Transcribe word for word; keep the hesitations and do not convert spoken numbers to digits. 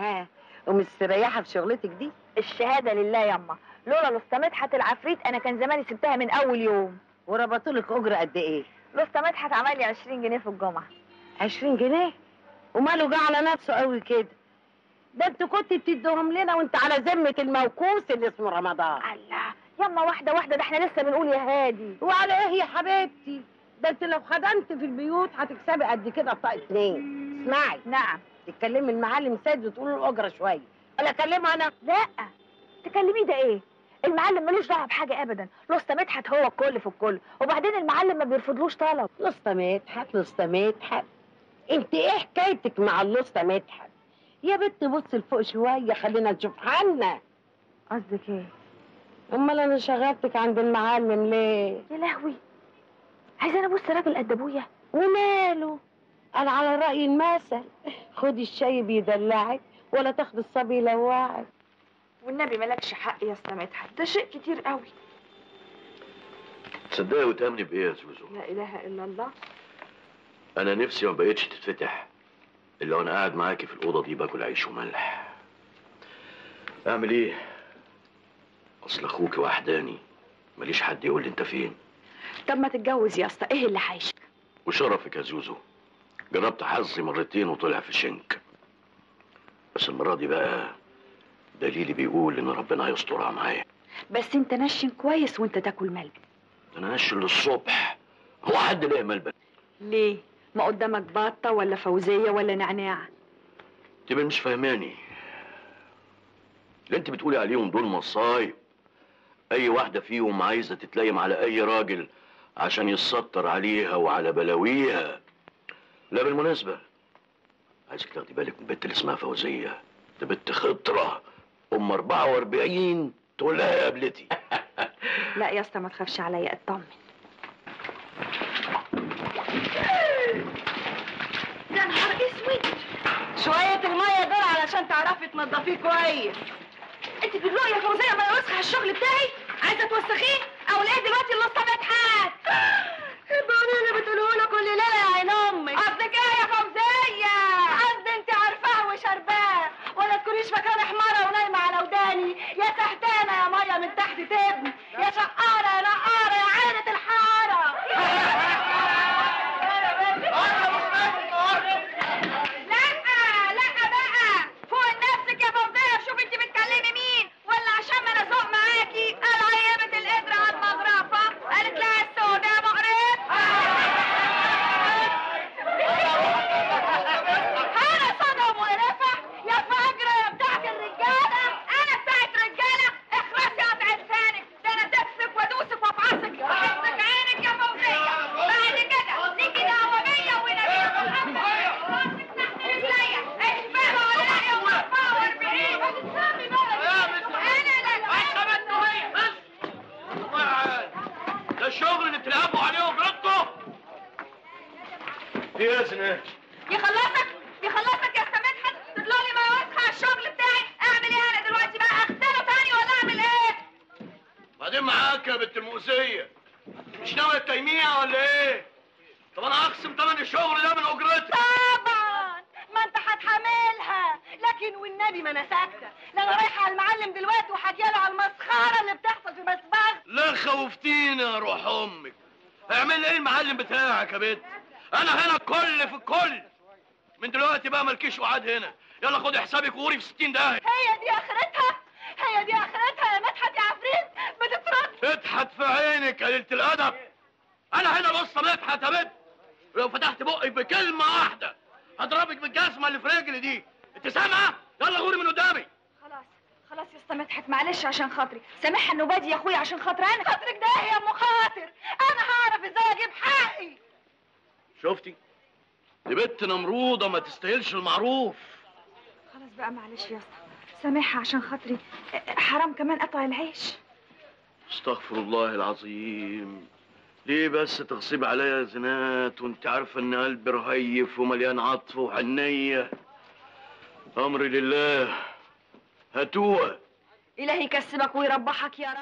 ها ومستريحه في شغلتك دي؟ الشهاده لله ياما، لولا لسطى مدحت العفريت انا كان زماني سبتها من اول يوم. وربطوا لك اجره قد ايه؟ لسطى مدحت عمل لي عشرين جنيه في الجمعه. عشرين جنيه؟ وماله جه على نفسه قوي كده؟ ده انت كنت بتديهم لنا وانت على ذمه الموكوس اللي اسمه رمضان. الله ياما، واحده واحده، ده احنا لسه بنقول يا هادي. وعلى ايه يا حبيبتي؟ ده انت لو خدمت في البيوت هتكسبي قد كده بطاقه اتنين. اسمعي. نعم. تكلمي المعلم سيد وتقولي له الاجره شويه. ولا اكلمه انا؟ لا تكلميه، ده ايه؟ المعلم ملوش دعوه بحاجه ابدا، لسطى مدحت هو الكل في الكل، وبعدين المعلم ما بيرفضلوش طلب. لسطى مدحت لسطى مدحت، انت ايه حكايتك مع لسطى مدحت؟ يا بنت بص لفوق شويه خلينا نشوف حالنا. قصدك ايه؟ امال انا شغلتك عند المعلم ليه؟ يا لهوي، عايزه انا ابص راجل قد ابويا؟ وماله؟ أنا على رأي المثل، خدي الشاي بيدلعك ولا تاخدي الصبي يلوعك. والنبي مالكش حق يا اسطى مدحت، ده شيء كتير قوي. تصدقي وتأمني بإيه يا زوزو؟ لا إله إلا الله. أنا نفسي ما بقتش تتفتح إلا وأنا قاعد معاكي في الأوضة دي باكل عيش وملح. أعمل إيه؟ أصل أخوكي وحداني، ماليش حد يقول لي أنت فين. طب ما تتجوز يا اسطى، إيه اللي حايشك؟ وشرفك يا زوزو، جربت حظي مرتين وطلع في شنك، بس المرة دي بقى دليلي بيقول إن ربنا هيسترها معايا. بس أنت نشن كويس وأنت تاكل ملبن. أنا نشن للصبح، هو حد ليه ملبن؟ ليه؟ ما قدامك باطة ولا فوزية ولا نعناعة؟ تبقى مش فاهماني. اللي أنت بتقولي عليهم دول مصايب، أي واحدة فيهم عايزة تتلايم على أي راجل عشان يتستر عليها وعلى بلاويها. لا بالمناسبة، عايزك تاخدي بالك من البت اللي اسمها فوزية، دي بنت خطرة، أم أربعة وأربعين تقول لها يا قابلتي. لا يا اسطى ما تخافش عليا، اطمن. يا نهار اسود، شوية المية دول علشان تعرفي تنضفيه كويس. أنت بتدلقي يا فوزية ما أنا وسخة الشغل بتاعي، عايزة توسخيه أو لاقي دلوقتي اللصة مدحت. البوني اللي بتقوله لك كل ليله يا عين امك. قصد كده يا فوزيه؟ قصد انت عارفاه وشرباه، ولا تكونيش فاكراني حماره ونايمه على وداني. يا سحتانه يا ميه من تحت تبني، يا شقاره يا نقاره يا عينه الحاره. لا لا بقى فوق نفسك يا فوزيه، شوف انت بتكلمي مين، ولا عشان ما انا ازوق معاكي. قال عيبه القدره على المغرفه، قالت لها السوداء مغرب. أنا صدى أبو قرفة يا فجرة يا بتاعة الرجالة، أنا بتاعة رجالة. اخرسي قطع لسانك، ده أنا دبسك وأدوسك وأفعصك وأحطك عينك يا فوزية. بعد كده نيجي دعومية ونبيك الأمر وراسك تحت رجليا. اشبعوا ولا يوم أربعة وأربعين هتتسمي بقى. أنا لا عشبتنا هي بس. الله يعين، ده الشغل اللي بتلعبوا عليه وبردكوا. يا سنة يخلصك يخلصك يا اسطى مدحت، تدلولي ما وسخه على الشغل بتاعي. اعمل ايه انا دلوقتي بقى؟ اغسله تاني ولا اعمل ايه؟ بعدين معاك يا بنت المؤذيه، مش ناويه تيميع ولا ايه؟ طب انا هقسم تمن الشغل ده من اجرتي. طبعا ما انت هتحاملها، لكن والنبي ما انا ساكته، لا انا رايحه على المعلم دلوقتي وهجيله على المسخره اللي بتحصل في مسبخ. لا خوفتيني يا روح امك، اعمل ايه المعلم بتاعك يا بنت؟ انا هنا الكل في الكل من دلوقتي بقى، مالكيش وعاد هنا. يلا خد حسابك وقوري في ستين داهيه. هي دي اخرتها، هي دي اخرتها يا مدحت يا عفريت، ما تتردش. اضحت في عينك قليلة الادب، انا هنا لسه مدحت يا بنت. لو فتحت بقك بكلمه واحده هضربك بالجزمه اللي في رجلي دي، انت سامعه؟ يلا غوري من قدامي. خلاص خلاص يا اسطى مدحت، معلش عشان خاطري، سامحها النوبه دي يا اخويا عشان خاطري انا. خاطرك ده يا ام خاطر، انا هعرف ازاي اجيب حقي. شفتي؟ دي بنت نمروضه ما تستاهلش المعروف. خلاص بقى معلش يا اسطى، سامحها عشان خاطري، حرام كمان قطع العيش. استغفر الله العظيم، ليه بس تغصب عليا زنات وانت عارفه ان قلبي رهيف ومليان عطف وحنيه. امري لله، هاتوها. الهي يكسبك ويربحك يا رب.